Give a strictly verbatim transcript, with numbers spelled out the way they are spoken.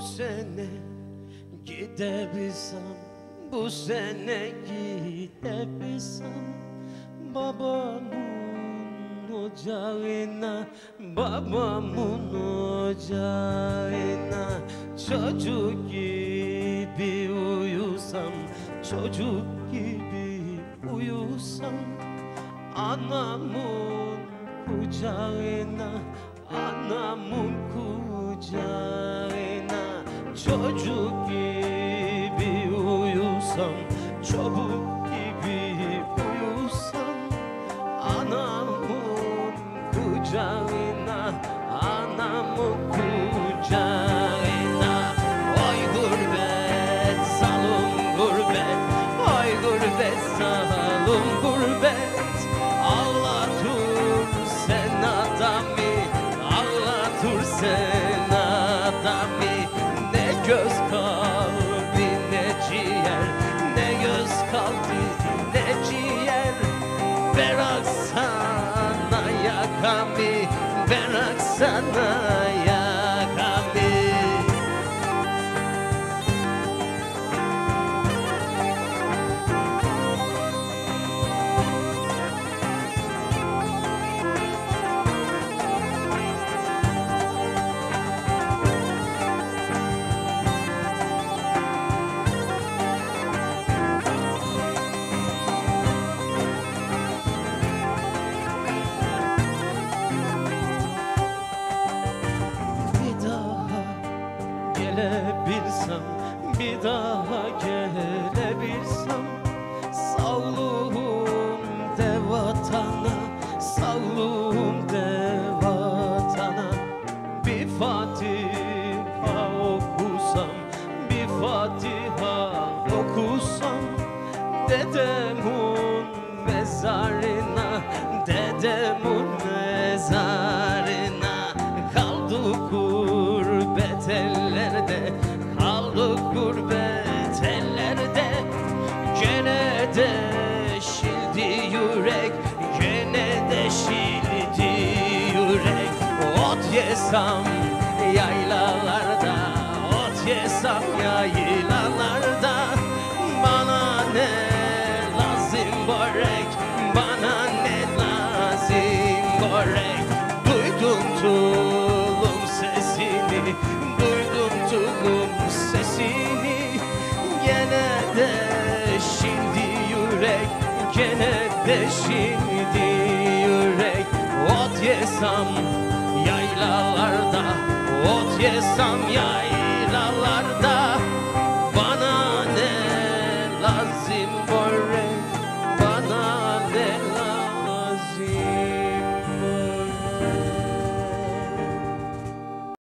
bu sene gidebilsem, bu sene gidebilsem babamın ocağına, babamın ocağına. Çocuk gibi uyusam, çocuk gibi uyusam anamın kucağına, anamın kucağına. Çocuk gibi uyusam, çabuk gibi uyusam anamın kucağına, anamın kucağına. Oy gurbet salım gurbet, oy gurbet salım gurbet. Ağlatır sen adamı, ağlatır sen adamı. Ne göz kaldı ne ciğer, ne göz kaldı ne ciğer. Bırak sana yakamı, bırak sana yakamı. Gelebilsem, bir daha gelebilsem sağlığım de vatana, sağlığım de vatana. Bir Fatiha okusam, bir Fatiha okusam dedemin mezarına, dedemin mezarına. Kaldık gurbet ellerde, kaldık gurbet ellerde. Gene deşildi yürek, gene deşildi yürek. Ot yesam yaylalarda, ot yesam yaylalarda. Bana ne lazım börek, bana ne lazım börek. Duydum tulum sesini, duydum tulum sesini. Gene de şimdi yürek, gene de şimdi yürek. Ot yesam yaylalarda, ot yesam yaylalarda.